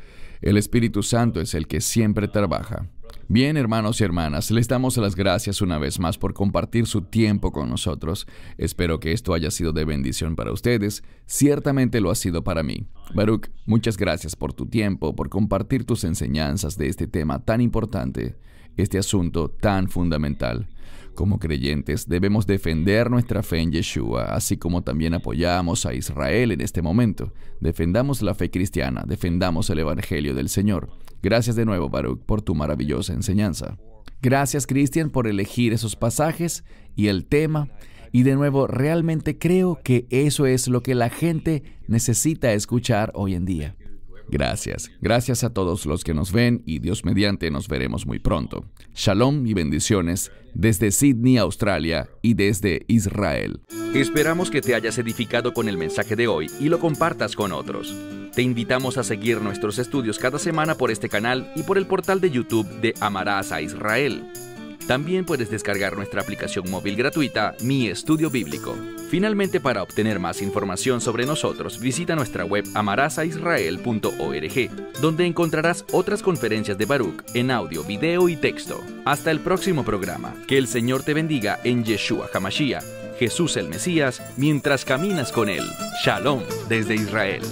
El Espíritu Santo es el que siempre trabaja. Bien, hermanos y hermanas, les damos las gracias una vez más por compartir su tiempo con nosotros. Espero que esto haya sido de bendición para ustedes. Ciertamente lo ha sido para mí. Baruch, muchas gracias por tu tiempo, por compartir tus enseñanzas de este tema tan importante, este asunto tan fundamental. Como creyentes, debemos defender nuestra fe en Yeshua, así como también apoyamos a Israel en este momento. Defendamos la fe cristiana, defendamos el Evangelio del Señor. Gracias de nuevo, Baruch, por tu maravillosa enseñanza. Gracias, Christian, por elegir esos pasajes y el tema. Y de nuevo, realmente creo que eso es lo que la gente necesita escuchar hoy en día. Gracias. Gracias a todos los que nos ven y Dios mediante nos veremos muy pronto. Shalom y bendiciones desde Sydney, Australia y desde Israel. Esperamos que te hayas edificado con el mensaje de hoy y lo compartas con otros. Te invitamos a seguir nuestros estudios cada semana por este canal y por el portal de YouTube de Amarás a Israel. También puedes descargar nuestra aplicación móvil gratuita, Mi Estudio Bíblico. Finalmente, para obtener más información sobre nosotros, visita nuestra web amarazaisrael.org, donde encontrarás otras conferencias de Baruch en audio, video y texto. Hasta el próximo programa. Que el Señor te bendiga en Yeshua HaMashiach, Jesús el Mesías, mientras caminas con Él. Shalom desde Israel.